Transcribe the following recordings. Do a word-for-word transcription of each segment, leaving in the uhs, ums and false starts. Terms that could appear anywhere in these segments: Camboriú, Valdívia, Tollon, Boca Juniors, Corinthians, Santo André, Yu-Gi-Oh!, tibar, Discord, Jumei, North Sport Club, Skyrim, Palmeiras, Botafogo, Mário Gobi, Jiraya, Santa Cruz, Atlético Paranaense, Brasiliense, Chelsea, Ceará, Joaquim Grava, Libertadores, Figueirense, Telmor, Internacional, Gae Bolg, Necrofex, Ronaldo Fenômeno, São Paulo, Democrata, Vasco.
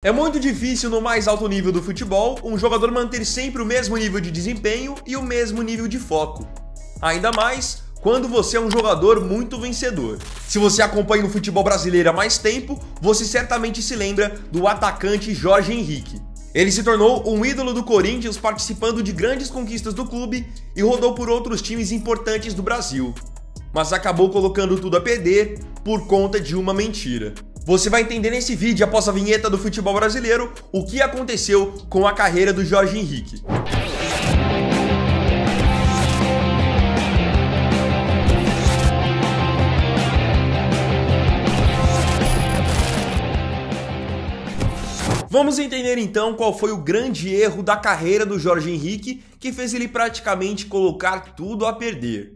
É muito difícil no mais alto nível do futebol um jogador manter sempre o mesmo nível de desempenho e o mesmo nível de foco. Ainda mais quando você é um jogador muito vencedor. Se você acompanha o futebol brasileiro há mais tempo, você certamente se lembra do atacante Jorge Henrique. Ele se tornou um ídolo do Corinthians participando de grandes conquistas do clube e rodou por outros times importantes do Brasil. Mas acabou colocando tudo a perder por conta de uma mentira. Você vai entender nesse vídeo, após a vinheta do futebol brasileiro, o que aconteceu com a carreira do Jorge Henrique. Vamos entender então qual foi o grande erro da carreira do Jorge Henrique que fez ele praticamente colocar tudo a perder.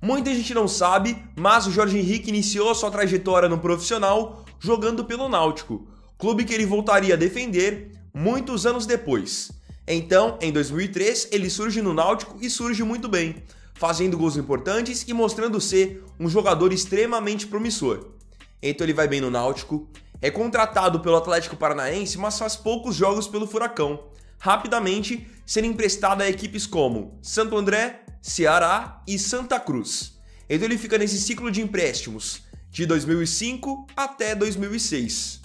Muita gente não sabe, mas o Jorge Henrique iniciou sua trajetória no profissional jogando pelo Náutico, clube que ele voltaria a defender muitos anos depois. Então, em dois mil e três, ele surge no Náutico e surge muito bem, fazendo gols importantes e mostrando ser um jogador extremamente promissor. Então ele vai bem no Náutico, é contratado pelo Atlético Paranaense, mas faz poucos jogos pelo Furacão, rapidamente sendo emprestado a equipes como Santo André, Ceará e Santa Cruz. Então ele fica nesse ciclo de empréstimos, de dois mil e cinco até dois mil e seis.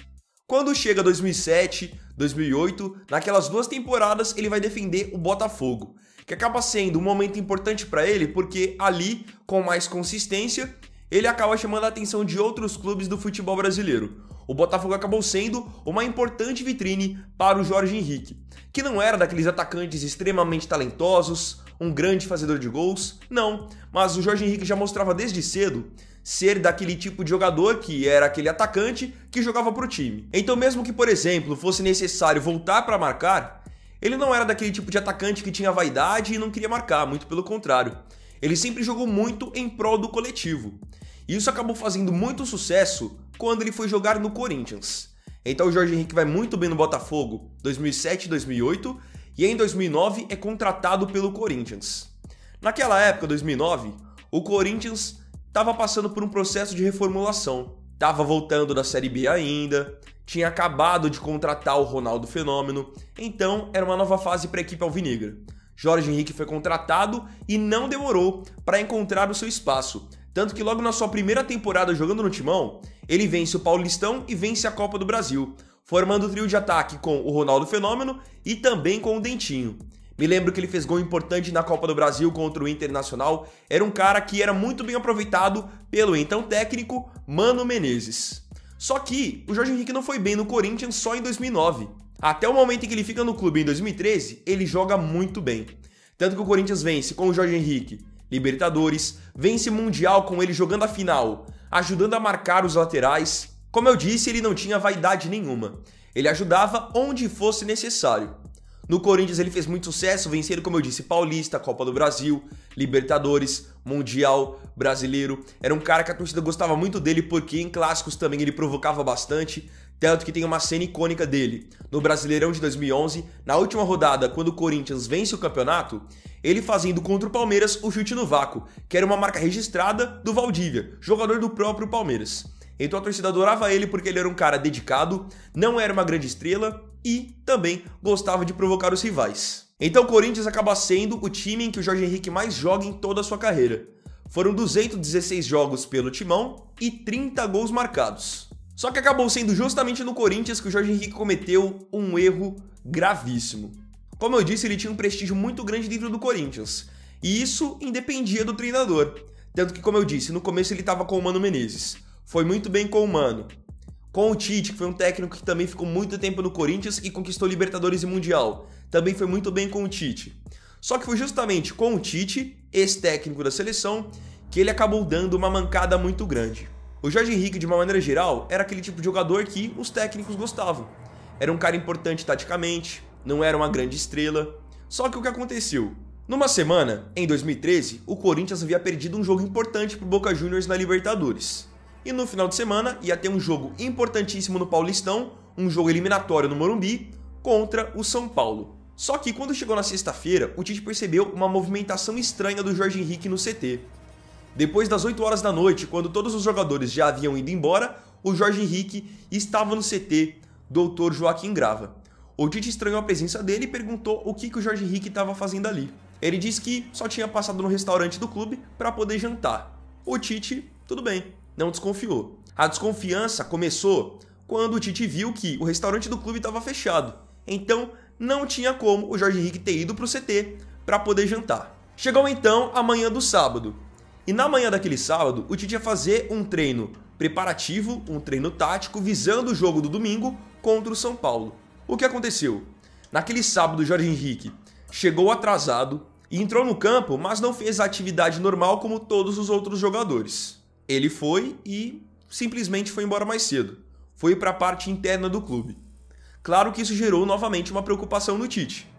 Quando chega dois mil e sete, dois mil e oito, naquelas duas temporadas ele vai defender o Botafogo, que acaba sendo um momento importante para ele porque ali, com mais consistência, ele acaba chamando a atenção de outros clubes do futebol brasileiro. O Botafogo acabou sendo uma importante vitrine para o Jorge Henrique, que não era daqueles atacantes extremamente talentosos, um grande fazedor de gols, não, mas o Jorge Henrique já mostrava desde cedo ser daquele tipo de jogador que era aquele atacante que jogava para o time. Então mesmo que, por exemplo, fosse necessário voltar para marcar, ele não era daquele tipo de atacante que tinha vaidade e não queria marcar, muito pelo contrário. Ele sempre jogou muito em prol do coletivo. E isso acabou fazendo muito sucesso quando ele foi jogar no Corinthians. Então o Jorge Henrique vai muito bem no Botafogo, dois mil e sete e dois mil e oito, e em dois mil e nove é contratado pelo Corinthians. Naquela época, dois mil e nove, o Corinthians estava passando por um processo de reformulação. Estava voltando da Série B ainda, tinha acabado de contratar o Ronaldo Fenômeno, então era uma nova fase para a equipe alvinegra. Jorge Henrique foi contratado e não demorou para encontrar o seu espaço. Tanto que logo na sua primeira temporada jogando no Timão, ele vence o Paulistão e vence a Copa do Brasil, formando o trio de ataque com o Ronaldo Fenômeno e também com o Dentinho. Me lembro que ele fez gol importante na Copa do Brasil contra o Internacional, era um cara que era muito bem aproveitado pelo então técnico Mano Menezes. Só que o Jorge Henrique não foi bem no Corinthians só em dois mil e nove. Até o momento em que ele fica no clube em dois mil e treze, ele joga muito bem. Tanto que o Corinthians vence com o Jorge Henrique Libertadores, vence Mundial com ele jogando a final, ajudando a marcar os laterais. Como eu disse, ele não tinha vaidade nenhuma. Ele ajudava onde fosse necessário. No Corinthians ele fez muito sucesso, vencendo, como eu disse, Paulista, Copa do Brasil, Libertadores, Mundial, Brasileiro. Era um cara que a torcida gostava muito dele porque em clássicos também ele provocava bastante, tanto que tem uma cena icônica dele. No Brasileirão de dois mil e onze, na última rodada, quando o Corinthians vence o campeonato, ele fazendo contra o Palmeiras o chute no vácuo, que era uma marca registrada do Valdívia, jogador do próprio Palmeiras. Então a torcida adorava ele porque ele era um cara dedicado, não era uma grande estrela e também gostava de provocar os rivais. Então o Corinthians acaba sendo o time em que o Jorge Henrique mais joga em toda a sua carreira. Foram duzentos e dezesseis jogos pelo Timão e trinta gols marcados. Só que acabou sendo justamente no Corinthians que o Jorge Henrique cometeu um erro gravíssimo. Como eu disse, ele tinha um prestígio muito grande dentro do Corinthians, e isso independia do treinador. Tanto que, como eu disse, no começo ele estava com o Mano Menezes. Foi muito bem com o Mano. Com o Tite, que foi um técnico que também ficou muito tempo no Corinthians e conquistou Libertadores e Mundial. Também foi muito bem com o Tite. Só que foi justamente com o Tite, ex-técnico da seleção, que ele acabou dando uma mancada muito grande. O Jorge Henrique, de uma maneira geral, era aquele tipo de jogador que os técnicos gostavam. Era um cara importante taticamente, não era uma grande estrela. Só que o que aconteceu? Numa semana, em dois mil e treze, o Corinthians havia perdido um jogo importante para o Boca Juniors na Libertadores. E no final de semana ia ter um jogo importantíssimo no Paulistão, um jogo eliminatório no Morumbi, contra o São Paulo. Só que quando chegou na sexta-feira, o Tite percebeu uma movimentação estranha do Jorge Henrique no C T. Depois das oito horas da noite, quando todos os jogadores já haviam ido embora, o Jorge Henrique estava no C T, doutor Joaquim Grava. O Tite estranhou a presença dele e perguntou o que, que o Jorge Henrique estava fazendo ali. Ele disse que só tinha passado no restaurante do clube para poder jantar. O Tite, tudo bem, não desconfiou. A desconfiança começou quando o Tite viu que o restaurante do clube estava fechado. Então, não tinha como o Jorge Henrique ter ido para o C T para poder jantar. Chegou então a manhã do sábado. E na manhã daquele sábado, o Tite ia fazer um treino preparativo, um treino tático, visando o jogo do domingo contra o São Paulo. O que aconteceu? Naquele sábado, o Jorge Henrique chegou atrasado e entrou no campo, mas não fez a atividade normal como todos os outros jogadores. Ele foi e simplesmente foi embora mais cedo. Foi para a parte interna do clube. Claro que isso gerou novamente uma preocupação no Tite.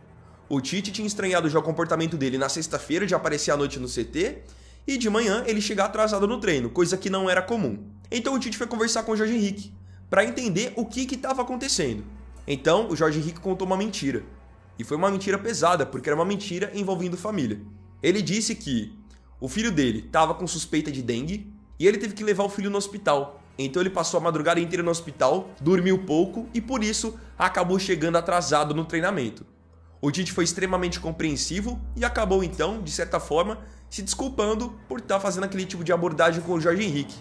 O Tite tinha estranhado já o comportamento dele na sexta-feira, de aparecer à noite no C T, e de manhã ele chegar atrasado no treino, coisa que não era comum. Então o Tite foi conversar com o Jorge Henrique, para entender o que estava acontecendo. Então, o Jorge Henrique contou uma mentira. E foi uma mentira pesada, porque era uma mentira envolvendo família. Ele disse que o filho dele estava com suspeita de dengue e ele teve que levar o filho no hospital. Então ele passou a madrugada inteira no hospital, dormiu pouco e por isso acabou chegando atrasado no treinamento. O Tite foi extremamente compreensivo e acabou então, de certa forma, se desculpando por estar fazendo aquele tipo de abordagem com o Jorge Henrique.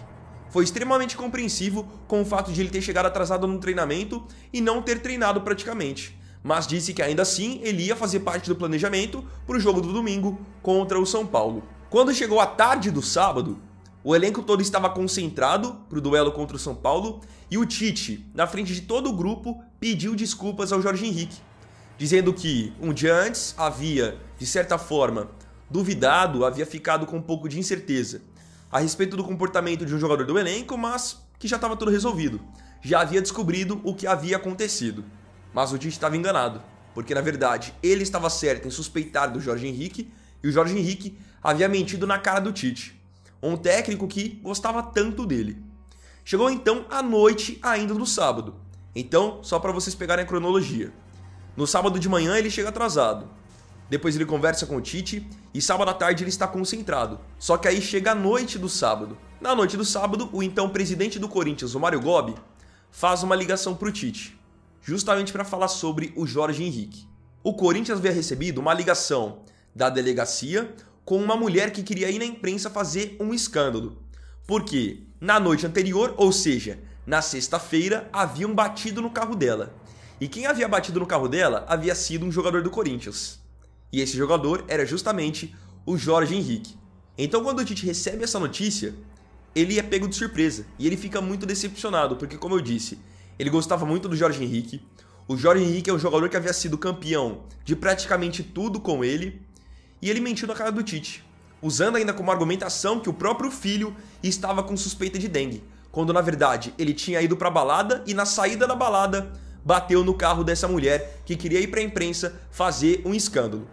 Foi extremamente compreensivo com o fato de ele ter chegado atrasado no treinamento e não ter treinado praticamente, mas disse que ainda assim ele ia fazer parte do planejamento para o jogo do domingo contra o São Paulo. Quando chegou a tarde do sábado, o elenco todo estava concentrado para o duelo contra o São Paulo e o Tite, na frente de todo o grupo, pediu desculpas ao Jorge Henrique, dizendo que um dia antes havia, de certa forma, duvidado, havia ficado com um pouco de incerteza a respeito do comportamento de um jogador do elenco, mas que já estava tudo resolvido. Já havia descobrido o que havia acontecido. Mas o Tite estava enganado, porque na verdade ele estava certo em suspeitar do Jorge Henrique e o Jorge Henrique havia mentido na cara do Tite, um técnico que gostava tanto dele. Chegou então a noite ainda do sábado. Então, só para vocês pegarem a cronologia. No sábado de manhã ele chega atrasado. Depois ele conversa com o Tite e sábado à tarde ele está concentrado. Só que aí chega a noite do sábado. Na noite do sábado, o então presidente do Corinthians, o Mário Gobi, faz uma ligação para o Tite, justamente para falar sobre o Jorge Henrique. O Corinthians havia recebido uma ligação da delegacia com uma mulher que queria ir na imprensa fazer um escândalo. Porque na noite anterior, ou seja, na sexta-feira, haviam batido no carro dela. E quem havia batido no carro dela havia sido um jogador do Corinthians. E esse jogador era justamente o Jorge Henrique. Então quando o Tite recebe essa notícia, ele é pego de surpresa. E ele fica muito decepcionado, porque como eu disse, ele gostava muito do Jorge Henrique. O Jorge Henrique é um jogador que havia sido campeão de praticamente tudo com ele. E ele mentiu na cara do Tite, usando ainda como argumentação que o próprio filho estava com suspeita de dengue, quando na verdade ele tinha ido para a balada e na saída da balada bateu no carro dessa mulher que queria ir para a imprensa fazer um escândalo.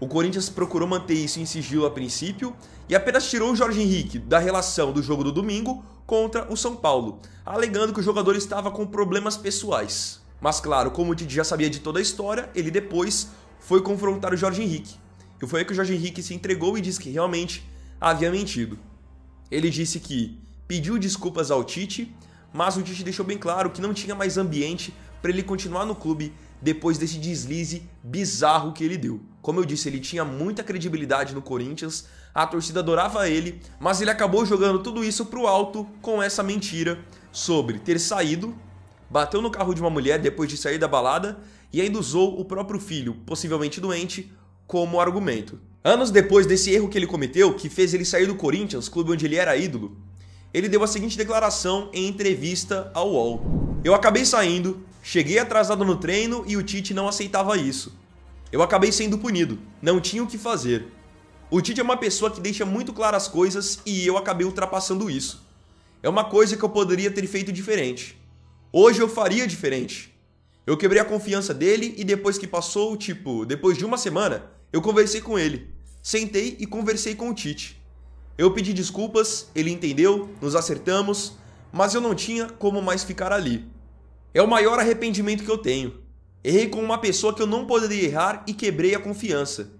O Corinthians procurou manter isso em sigilo a princípio e apenas tirou o Jorge Henrique da relação do jogo do domingo contra o São Paulo, alegando que o jogador estava com problemas pessoais. Mas claro, como o Tite já sabia de toda a história, ele depois foi confrontar o Jorge Henrique. E foi aí que o Jorge Henrique se entregou e disse que realmente havia mentido. Ele disse que pediu desculpas ao Tite, mas o Tite deixou bem claro que não tinha mais ambiente para ele continuar no clube depois desse deslize bizarro que ele deu. Como eu disse, ele tinha muita credibilidade no Corinthians, a torcida adorava ele, mas ele acabou jogando tudo isso pro alto com essa mentira sobre ter saído, bateu no carro de uma mulher depois de sair da balada e ainda usou o próprio filho, possivelmente doente, como argumento. Anos depois desse erro que ele cometeu, que fez ele sair do Corinthians, clube onde ele era ídolo, ele deu a seguinte declaração em entrevista ao U O L. Eu acabei saindo, cheguei atrasado no treino e o Tite não aceitava isso. Eu acabei sendo punido, não tinha o que fazer. O Tite é uma pessoa que deixa muito claras as coisas e eu acabei ultrapassando isso. É uma coisa que eu poderia ter feito diferente. Hoje eu faria diferente. Eu quebrei a confiança dele e depois que passou, tipo, depois de uma semana, eu conversei com ele. Sentei e conversei com o Tite. Eu pedi desculpas, ele entendeu, nos acertamos, mas eu não tinha como mais ficar ali. É o maior arrependimento que eu tenho. Errei com uma pessoa que eu não poderia errar e quebrei a confiança.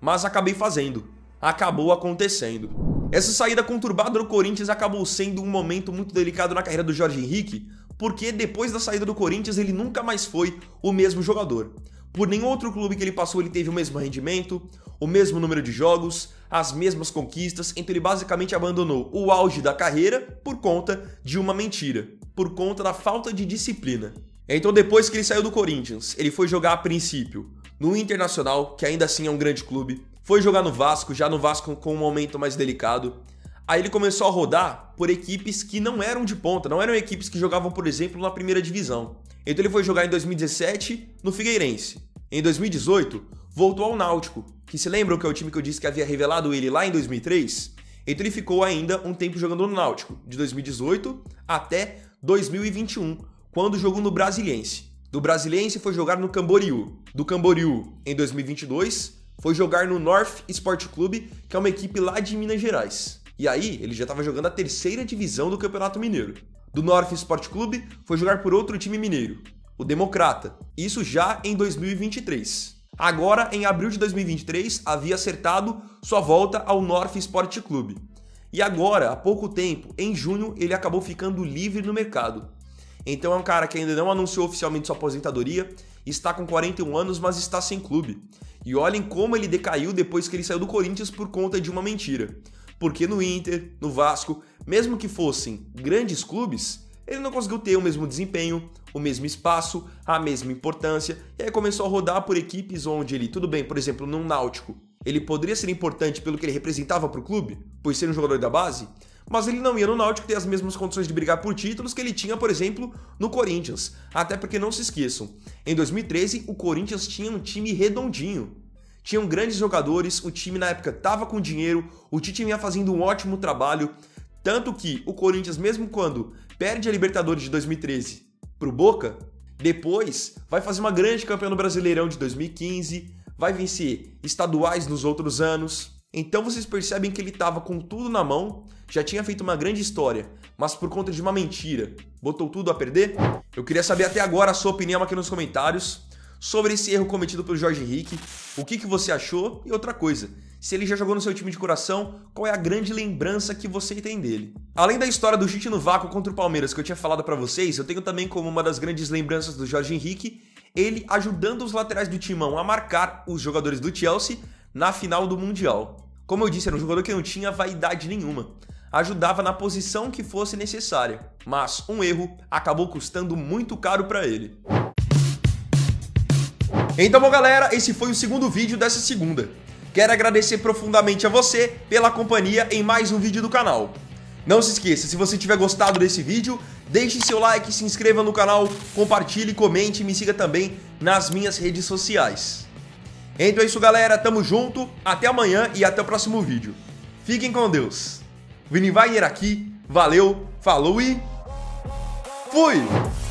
Mas acabei fazendo. Acabou acontecendo. Essa saída conturbada do Corinthians acabou sendo um momento muito delicado na carreira do Jorge Henrique, porque depois da saída do Corinthians ele nunca mais foi o mesmo jogador. Por nenhum outro clube que ele passou ele teve o mesmo rendimento, o mesmo número de jogos, as mesmas conquistas, então ele basicamente abandonou o auge da carreira por conta de uma mentira, por conta da falta de disciplina. Então depois que ele saiu do Corinthians, ele foi jogar a princípio no Internacional, que ainda assim é um grande clube, foi jogar no Vasco, já no Vasco com um momento mais delicado. Aí ele começou a rodar por equipes que não eram de ponta, não eram equipes que jogavam, por exemplo, na primeira divisão. Então ele foi jogar em dois mil e dezessete no Figueirense. Em dois mil e dezoito, voltou ao Náutico, que se lembram que é o time que eu disse que havia revelado ele lá em dois mil e três? Então ele ficou ainda um tempo jogando no Náutico, de dois mil e dezoito até dois mil e vinte e um, quando jogou no Brasiliense. Do Brasiliense foi jogar no Camboriú. Do Camboriú, em dois mil e vinte e dois, foi jogar no North Sport Club, que é uma equipe lá de Minas Gerais. E aí, ele já estava jogando a terceira divisão do Campeonato Mineiro. Do North Sport Club, foi jogar por outro time mineiro, o Democrata. Isso já em dois mil e vinte e três. Agora, em abril de dois mil e vinte e três, havia acertado sua volta ao North Sport Club. E agora, há pouco tempo, em junho, ele acabou ficando livre no mercado. Então é um cara que ainda não anunciou oficialmente sua aposentadoria, está com quarenta e um anos, mas está sem clube. E olhem como ele decaiu depois que ele saiu do Corinthians por conta de uma mentira. Porque no Inter, no Vasco, mesmo que fossem grandes clubes, ele não conseguiu ter o mesmo desempenho, o mesmo espaço, a mesma importância, e aí começou a rodar por equipes onde ele, tudo bem, por exemplo, num Náutico, ele poderia ser importante pelo que ele representava para o clube, por ser um jogador da base, mas ele não ia no Náutico ter as mesmas condições de brigar por títulos que ele tinha, por exemplo, no Corinthians. Até porque, não se esqueçam, em dois mil e treze o Corinthians tinha um time redondinho. Tinham grandes jogadores, o time na época estava com dinheiro, o Tite vinha fazendo um ótimo trabalho, tanto que o Corinthians, mesmo quando perde a Libertadores de dois mil e treze para o Boca, depois vai fazer uma grande campanha no Brasileirão de dois mil e quinze, vai vencer estaduais nos outros anos. Então vocês percebem que ele estava com tudo na mão, já tinha feito uma grande história, mas por conta de uma mentira, botou tudo a perder? Eu queria saber até agora a sua opinião aqui nos comentários sobre esse erro cometido pelo Jorge Henrique, o que, que você achou e outra coisa, se ele já jogou no seu time de coração, qual é a grande lembrança que você tem dele. Além da história do chute no vácuo contra o Palmeiras que eu tinha falado pra vocês, eu tenho também como uma das grandes lembranças do Jorge Henrique, ele ajudando os laterais do Timão a marcar os jogadores do Chelsea na final do Mundial. Como eu disse, era um jogador que não tinha vaidade nenhuma, ajudava na posição que fosse necessária, mas um erro acabou custando muito caro pra ele. Então, bom, galera, esse foi o segundo vídeo dessa segunda. Quero agradecer profundamente a você pela companhia em mais um vídeo do canal. Não se esqueça, se você tiver gostado desse vídeo, deixe seu like, se inscreva no canal, compartilhe, comente e me siga também nas minhas redes sociais. Então é isso, galera, tamo junto, até amanhã e até o próximo vídeo. Fiquem com Deus. Vini Vainer aqui, valeu, falou e fui!